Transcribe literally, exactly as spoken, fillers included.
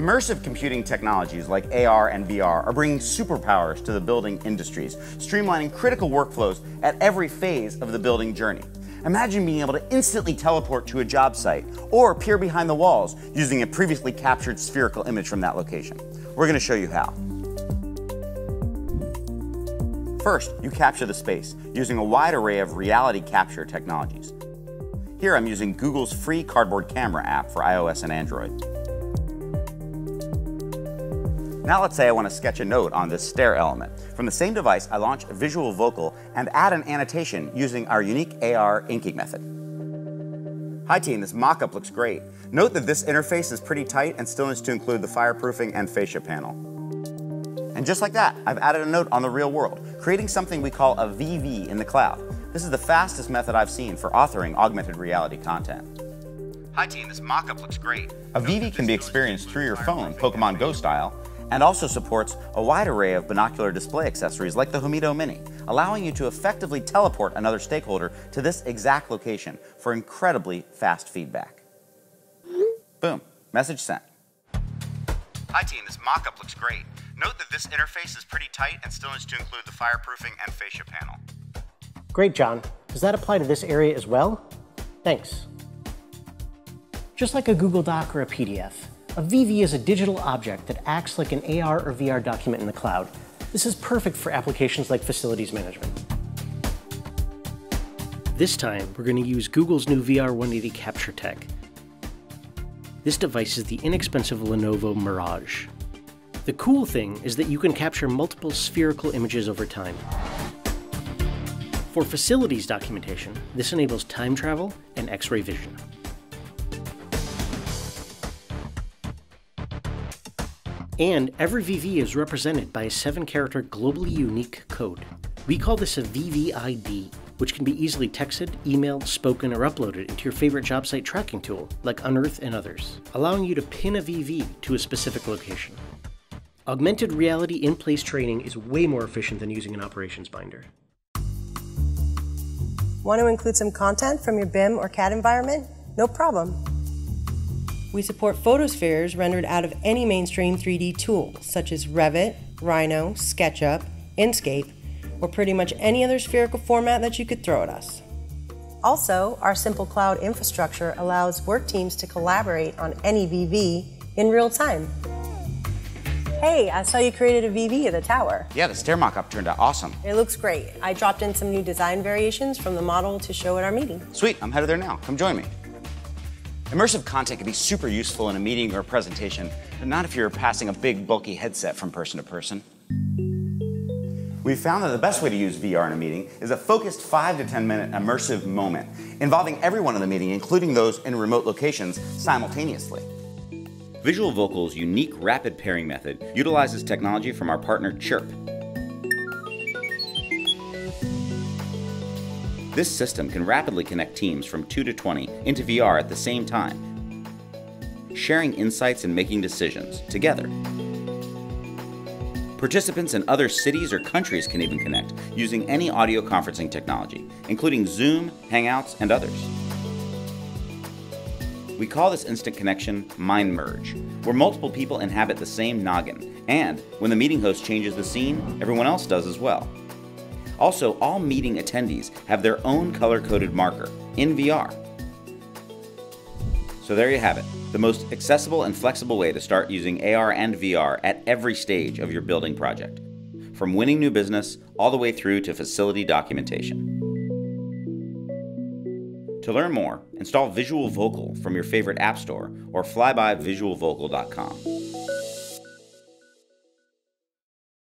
Immersive computing technologies like A R and V R are bringing superpowers to the building industries, streamlining critical workflows at every phase of the building journey. Imagine being able to instantly teleport to a job site or peer behind the walls using a previously captured spherical image from that location. We're going to show you how. First, you capture the space using a wide array of reality capture technologies. Here I'm using Google's free Cardboard Camera app for iOS and Android. Now let's say I want to sketch a note on this stair element. From the same device, I launch a Visual Vocal and add an annotation using our unique A R inking method. Hi team, this mock-up looks great. Note that this interface is pretty tight and still needs to include the fireproofing and fascia panel. And just like that, I've added a note on the real world, creating something we call a V V in the cloud. This is the fastest method I've seen for authoring augmented reality content. Hi team, this mock-up looks great. A V V can be experienced through your phone, Pokemon Go style, and also supports a wide array of binocular display accessories like the Humido Mini, allowing you to effectively teleport another stakeholder to this exact location for incredibly fast feedback. Boom, message sent. Hi team, this mock-up looks great. Note that this interface is pretty tight and still needs to include the fireproofing and fascia panel. Great, John. Does that apply to this area as well? Thanks. Just like a Google Doc or a P D F, a V V is a digital object that acts like an A R or V R document in the cloud. This is perfect for applications like facilities management. This time, we're going to use Google's new V R one eighty capture tech. This device is the inexpensive Lenovo Mirage. The cool thing is that you can capture multiple spherical images over time. For facilities documentation, this enables time travel and X-ray vision. And every V V is represented by a seven character globally unique code. We call this a V V I D, which can be easily texted, emailed, spoken, or uploaded into your favorite job site tracking tool, like Unearth and others, allowing you to pin a V V to a specific location. Augmented reality in-place training is way more efficient than using an operations binder. Want to include some content from your B I M or C A D environment? No problem. We support photospheres rendered out of any mainstream three D tool, such as Revit, Rhino, SketchUp, Enscape, or pretty much any other spherical format that you could throw at us. Also, our simple cloud infrastructure allows work teams to collaborate on any V V in real time. Hey, I saw you created a V V of the tower. Yeah, the stair mock-up turned out awesome. It looks great. I dropped in some new design variations from the model to show at our meeting. Sweet, I'm headed there now. Come join me. Immersive content can be super useful in a meeting or a presentation, but not if you're passing a big, bulky headset from person to person. We found that the best way to use V R in a meeting is a focused five to ten minute immersive moment, involving everyone in the meeting, including those in remote locations, simultaneously. Visual Vocal's unique rapid pairing method utilizes technology from our partner Chirp. This system can rapidly connect teams from two to twenty into V R at the same time, sharing insights and making decisions together. Participants in other cities or countries can even connect using any audio conferencing technology, including Zoom, Hangouts, and others. We call this instant connection MindMerge, where multiple people inhabit the same noggin, and when the meeting host changes the scene, everyone else does as well. Also, all meeting attendees have their own color-coded marker in V R. So there you have it, the most accessible and flexible way to start using A R and V R at every stage of your building project, from winning new business all the way through to facility documentation. To learn more, install Visual Vocal from your favorite app store or fly by visual vocal dot com.